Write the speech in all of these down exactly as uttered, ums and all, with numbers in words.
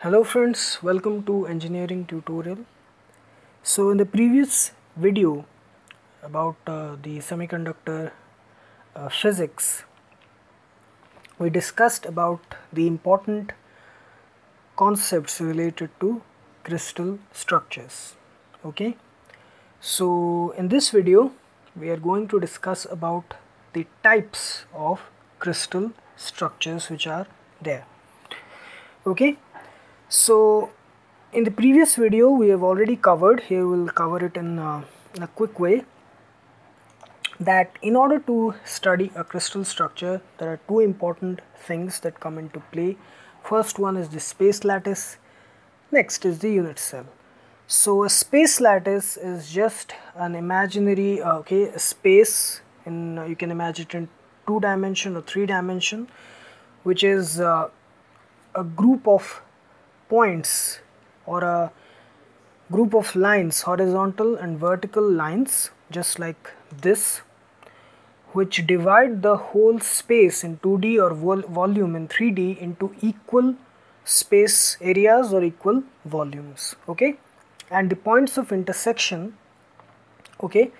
Hello friends, welcome to Engineering Tutorial. So in the previous video about uh, the semiconductor uh, physics, we discussed about the important concepts related to crystal structures. Okay, so in this video we are going to discuss about the types of crystal structures which are there. Okay. So in the previous video we have already covered, here we will cover it in, uh, in a quick way, that in order to study a crystal structure there are two important things that come into play. First one is the space lattice, next is the unit cell. So a space lattice is just an imaginary uh, okay a space in uh, you can imagine it in two dimension or three dimension, which is uh, a group of points or a group of lines, horizontal and vertical lines, just like this, which divide the whole space in two D or vol volume in three D into equal space areas or equal volumes. Okay, and the points of intersection, okay,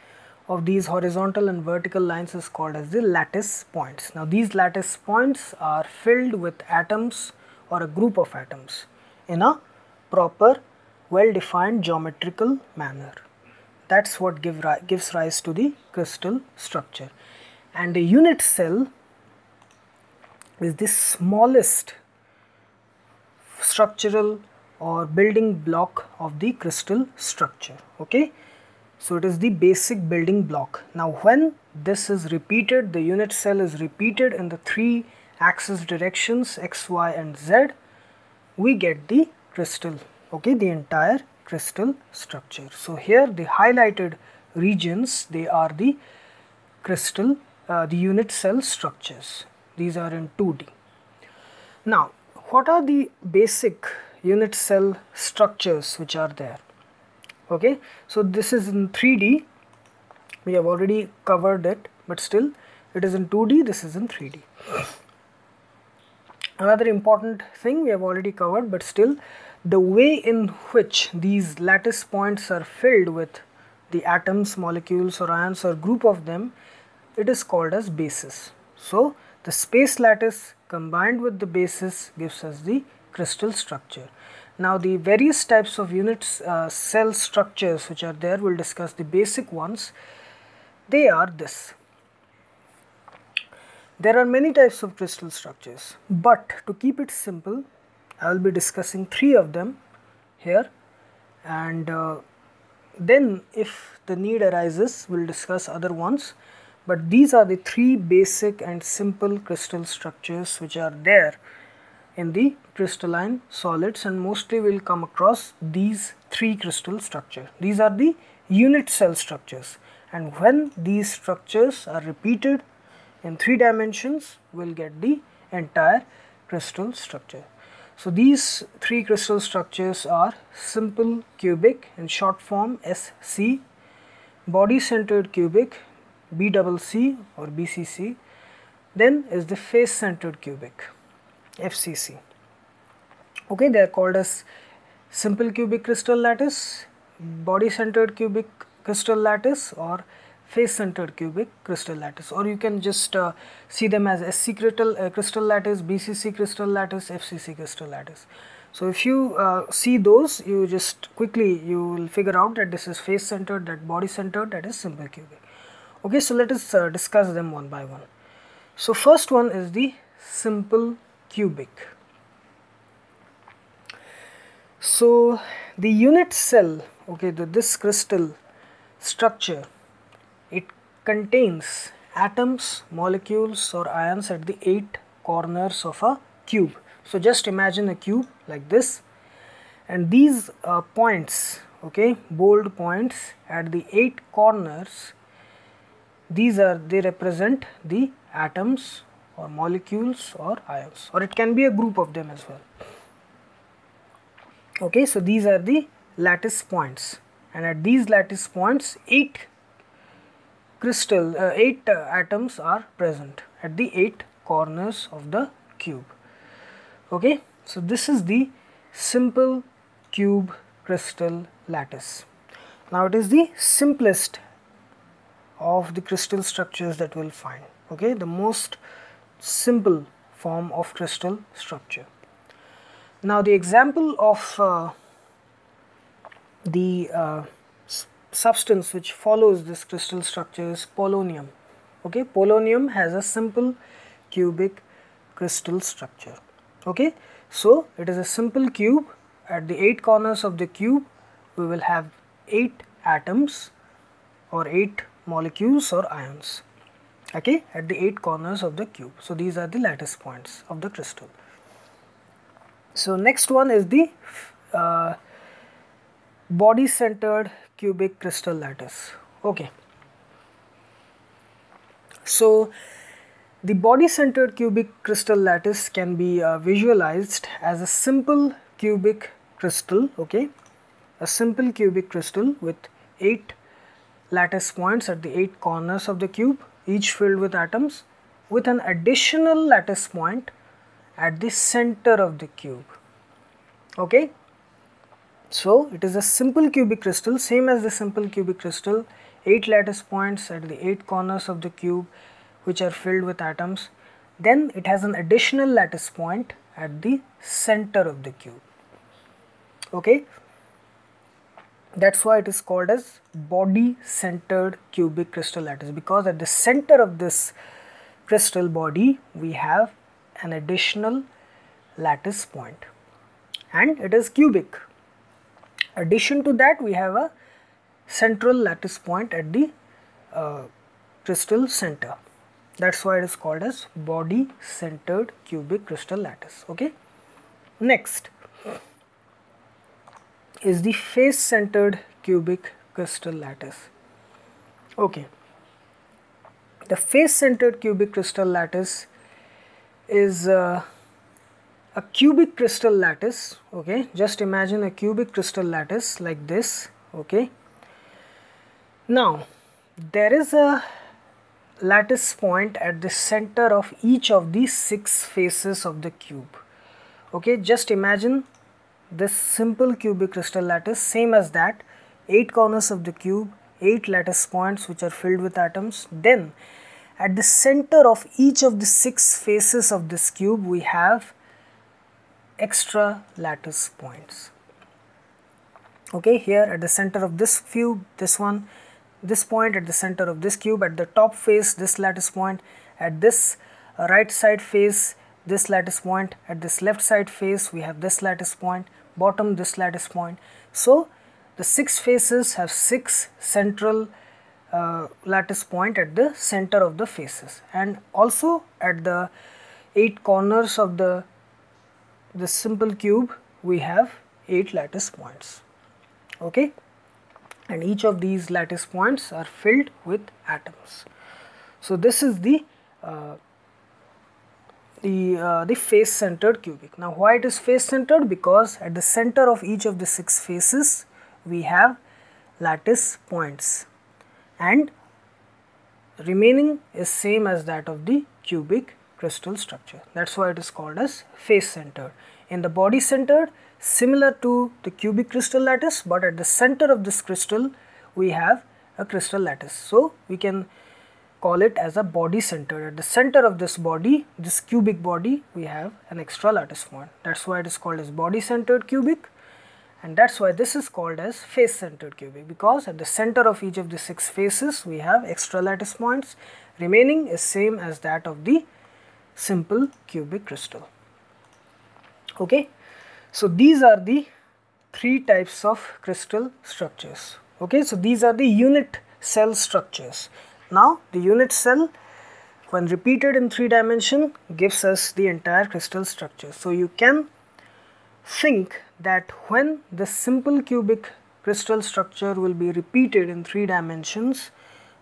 of these horizontal and vertical lines is called as the lattice points. Now these lattice points are filled with atoms or a group of atoms in a proper, well-defined geometrical manner. That's what give ri gives rise to the crystal structure. And the unit cell is the smallest structural or building block of the crystal structure. Okay, so it is the basic building block. Now when this is repeated, the unit cell is repeated in the three axis directions x, y and z, we get the crystal, okay, the entire crystal structure. So here the highlighted regions, they are the crystal, uh, the unit cell structures. These are in two D. Now what are the basic unit cell structures which are there? Okay, so this is in three D, we have already covered it, but still it is in two D, this is in three D. Another important thing we have already covered, but still the way in which these lattice points are filled with the atoms, molecules or ions or group of them, it is called as basis. So the space lattice combined with the basis gives us the crystal structure. Now the various types of units, uh, cell structures which are there, we'll discuss the basic ones. They are this. There are many types of crystal structures, but to keep it simple, I will be discussing three of them here, and uh, then if the need arises, we will discuss other ones. But these are the three basic and simple crystal structures which are there in the crystalline solids, and mostly we will come across these three crystal structures. These are the unit cell structures, and when these structures are repeated in three dimensions, we'll get the entire crystal structure. So these three crystal structures are simple cubic in short form S C, body centered cubic B C C or B C C, then is the face centered cubic F C C. Okay, they are called as simple cubic crystal lattice, body centered cubic crystal lattice or face-centered cubic crystal lattice, or you can just uh, see them as S C crystal, uh, crystal lattice, B C C crystal lattice, F C C crystal lattice. So if you uh, see those, you just quickly you will figure out that this is face-centered, that body-centered, that is simple cubic. Okay, so let us uh, discuss them one by one. So first one is the simple cubic. So the unit cell, okay, the, this crystal structure, it contains atoms, molecules or ions at the eight corners of a cube. So just imagine a cube like this, and these uh, points, okay, bold points at the eight corners, these are, they represent the atoms or molecules or ions, or it can be a group of them as well. Okay, so these are the lattice points, and at these lattice points eight crystal uh, eight uh, atoms are present at the eight corners of the cube. Okay, so this is the simple cube crystal lattice. Now it is the simplest of the crystal structures that we will find, okay, the most simple form of crystal structure. Now the example of uh, the uh, substance which follows this crystal structure is polonium. Okay, polonium has a simple cubic crystal structure. Okay, so it is a simple cube. At the eight corners of the cube we will have eight atoms or eight molecules or ions, okay, at the eight corners of the cube. So these are the lattice points of the crystal. So next one is the uh, body centered cubic crystal lattice. Okay, so the body centered cubic crystal lattice can be uh, visualized as a simple cubic crystal, okay, a simple cubic crystal with eight lattice points at the eight corners of the cube, each filled with atoms, with an additional lattice point at the center of the cube. Okay, so it is a simple cubic crystal, same as the simple cubic crystal, eight lattice points at the eight corners of the cube which are filled with atoms. Then it has an additional lattice point at the center of the cube. Okay, that's why it is called as body centered cubic crystal lattice, because at the center of this crystal body we have an additional lattice point and it is cubic. Addition to that, we have a central lattice point at the uh, crystal center. That's why it is called as body centered cubic crystal lattice. Okay, next is the face centered cubic crystal lattice. Okay, the face centered cubic crystal lattice is uh, a cubic crystal lattice. Okay, just imagine a cubic crystal lattice like this. Okay, now there is a lattice point at the center of each of these six faces of the cube. Okay, just imagine this simple cubic crystal lattice, same as that, eight corners of the cube, eight lattice points which are filled with atoms. Then at the center of each of the six faces of this cube we have extra lattice points. Okay, here at the center of this cube, this one, this point at the center of this cube, at the top face this lattice point, at this right side face this lattice point, at this left side face we have this lattice point, bottom this lattice point. So the six faces have six central uh, lattice point at the center of the faces, and also at the eight corners of the the simple cube we have eight lattice points. Okay, and each of these lattice points are filled with atoms. So this is the uh, the uh, the face centered cubic. Now why it is face centered? Because at the center of each of the six faces we have lattice points and remaining is same as that of the cubic crystal structure. That's why it is called as face centered. In the body centered, similar to the cubic crystal lattice, but at the center of this crystal we have a crystal lattice. So we can call it as a body centered. At the center of this body, this cubic body, we have an extra lattice point. That's why it is called as body centered cubic, and that's why this is called as face centered cubic, because at the center of each of the six faces we have extra lattice points. Remaining is same as that of the simple cubic crystal. Okay, so these are the three types of crystal structures. Okay, so these are the unit cell structures. Now the unit cell, when repeated in three dimension, gives us the entire crystal structure. So you can think that when the simple cubic crystal structure will be repeated in three dimensions,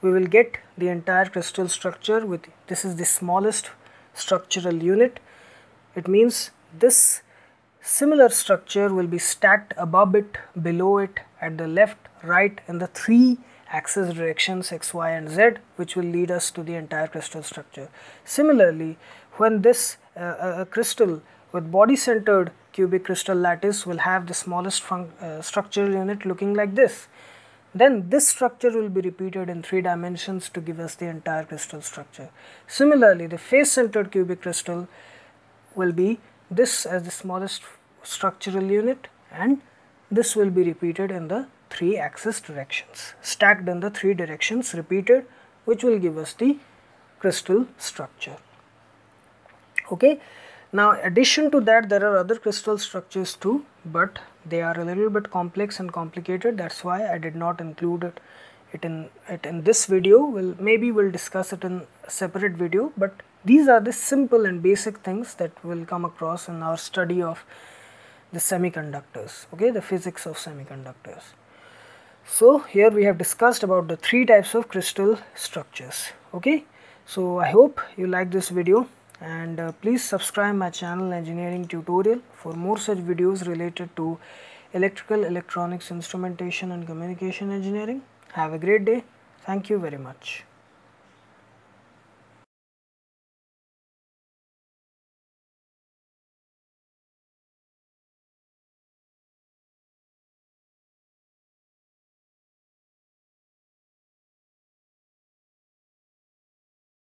we will get the entire crystal structure. With this is the smallest structural unit. It means this similar structure will be stacked above it, below it, at the left, right, and the three axis directions x, y, and z, which will lead us to the entire crystal structure. Similarly, when this uh, a crystal with body centered cubic crystal lattice will have the smallest uh, structural unit looking like this. Then this structure will be repeated in three dimensions to give us the entire crystal structure. Similarly, the face-centered cubic crystal will be this as the smallest structural unit, and this will be repeated in the three axis directions, stacked in the three directions, repeated, which will give us the crystal structure. Okay. Now, addition to that, there are other crystal structures too, but they are a little bit complex and complicated. That's why I did not include it, it in it in this video. We'll maybe we'll discuss it in a separate video. But these are the simple and basic things that will come across in our study of the semiconductors. Okay, the physics of semiconductors. So here we have discussed about the three types of crystal structures. Okay, so I hope you like this video. And uh, please subscribe my channel Engineering Tutorial for more such videos related to electrical, electronics, instrumentation and communication engineering. Have a great day. Thank you very much.